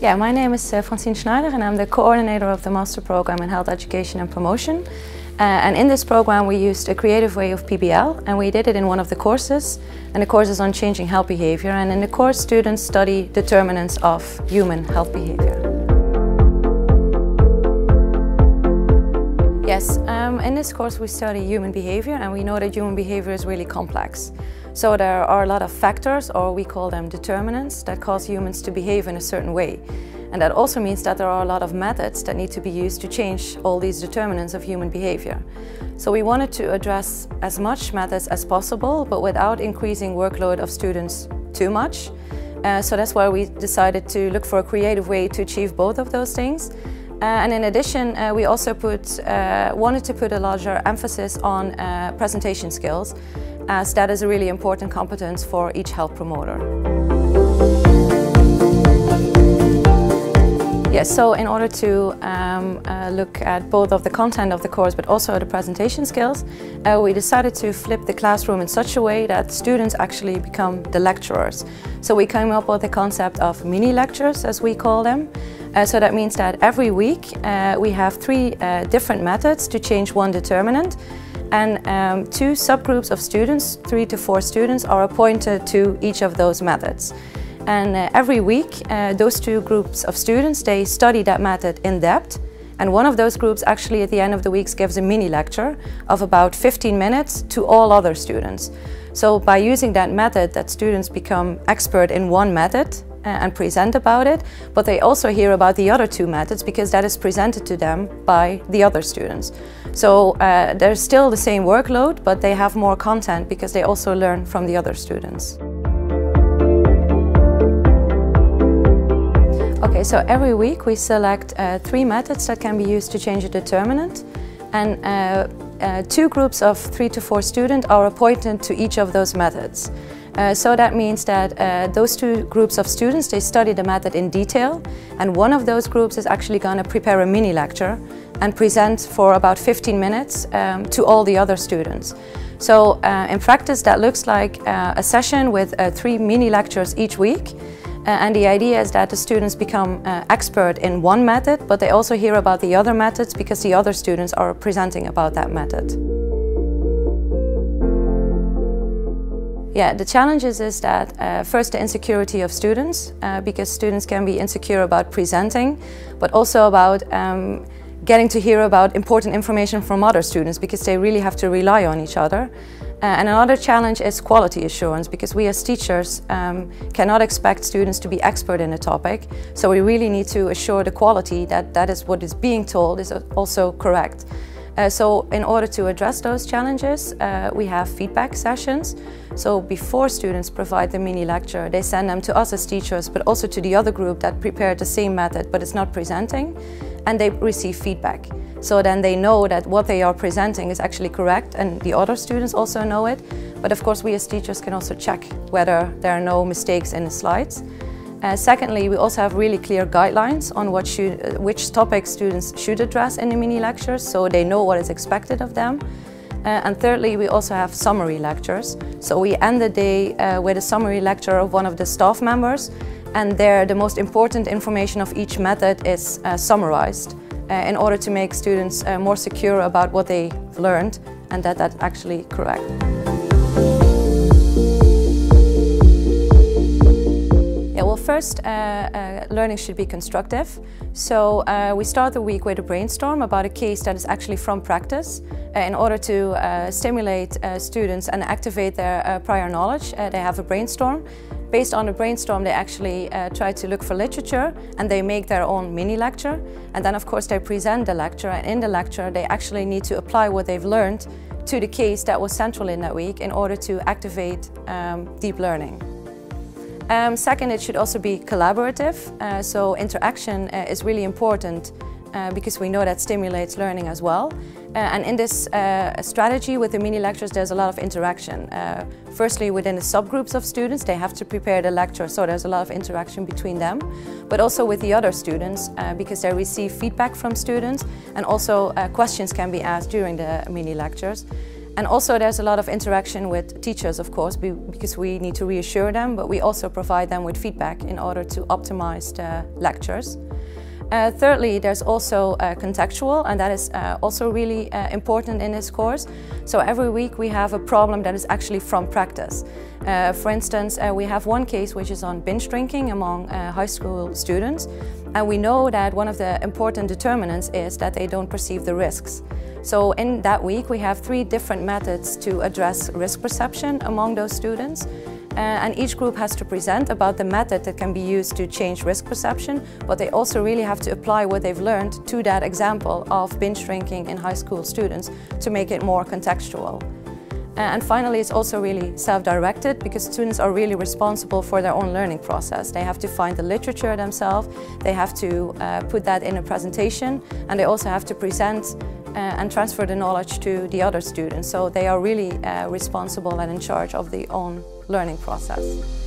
Yeah, my name is Francine Schneider and I'm the coordinator of the Master Program in Health Education and Promotion. And in this program we used a creative way of PBL, and we did it in one of the courses, and the course is on changing health behavior, and in the course students study determinants of human health behavior. Yes, in this course we study human behavior, and we know that human behavior is really complex. So there are a lot of factors, or we call them determinants, that cause humans to behave in a certain way. And that also means that there are a lot of methods that need to be used to change all these determinants of human behavior. So we wanted to address as much methods as possible, but without increasing workload of students too much. So that's why we decided to look for a creative way to achieve both of those things. And in addition, we also wanted to put a larger emphasis on presentation skills, as that is a really important competence for each health promoter. Yes, so in order to look at both of the content of the course but also the presentation skills, we decided to flip the classroom in such a way that students actually become the lecturers. So we came up with the concept of mini lectures, as we call them. So that means that every week we have three different methods to change one determinant, and two subgroups of students, 3 to 4 students, are appointed to each of those methods. And every week those two groups of students, they study that method in depth, and one of those groups actually at the end of the week gives a mini lecture of about 15 minutes to all other students. So by using that method, that students become expert in one method and present about it, but they also hear about the other two methods because that is presented to them by the other students. So there's still the same workload, but they have more content because they also learn from the other students. Okay, so every week we select 3 methods that can be used to change a determinant, and two groups of 3 to 4 students are appointed to each of those methods. So that means that those two groups of students, they study the method in detail, and one of those groups is actually going to prepare a mini lecture and present for about 15 minutes to all the other students. So in practice that looks like a session with 3 mini lectures each week, and the idea is that the students become expert in one method, but they also hear about the other methods because the other students are presenting about that method. Yeah, the challenges is that first the insecurity of students, because students can be insecure about presenting, but also about getting to hear about important information from other students, because they really have to rely on each other. And another challenge is quality assurance, because we as teachers cannot expect students to be expert in a topic, so we really need to assure the quality that is what is being told is also correct. So in order to address those challenges, we have feedback sessions. So before students provide the mini lecture, they send them to us as teachers, but also to the other group that prepared the same method but is not presenting, and they receive feedback. So then they know that what they are presenting is actually correct, and the other students also know it. But of course we as teachers can also check whether there are no mistakes in the slides. Secondly, we also have really clear guidelines on what which topics students should address in the mini lectures, so they know what is expected of them. And thirdly, we also have summary lectures. So we end the day with a summary lecture of one of the staff members, and there the most important information of each method is summarized in order to make students more secure about what they learned and that that's actually correct. First, learning should be constructive, so we start the week with a brainstorm about a case that is actually from practice in order to stimulate students and activate their prior knowledge. They have a brainstorm. Based on the brainstorm they actually try to look for literature, and they make their own mini lecture, and then of course they present the lecture, and in the lecture they actually need to apply what they've learned to the case that was central in that week in order to activate deep learning. Second, it should also be collaborative, so interaction is really important because we know that stimulates learning as well. And in this strategy with the mini lectures there's a lot of interaction. Firstly, within the subgroups of students they have to prepare the lecture, so there's a lot of interaction between them, but also with the other students because they receive feedback from students, and also questions can be asked during the mini lectures. And also there's a lot of interaction with teachers, of course, because we need to reassure them, but we also provide them with feedback in order to optimize the lectures. Thirdly, there's also contextual, and that is also really important in this course. So every week we have a problem that is actually from practice. For instance, we have one case which is on binge drinking among high school students, and we know that one of the important determinants is that they don't perceive the risks. So in that week we have 3 different methods to address risk perception among those students. And each group has to present about the method that can be used to change risk perception, but they also really have to apply what they've learned to that example of binge drinking in high school students to make it more contextual. And finally, it's also really self-directed, because students are really responsible for their own learning process. They have to find the literature themselves, they have to put that in a presentation, and they also have to present and transfer the knowledge to the other students. So they are really responsible and in charge of their own learning process.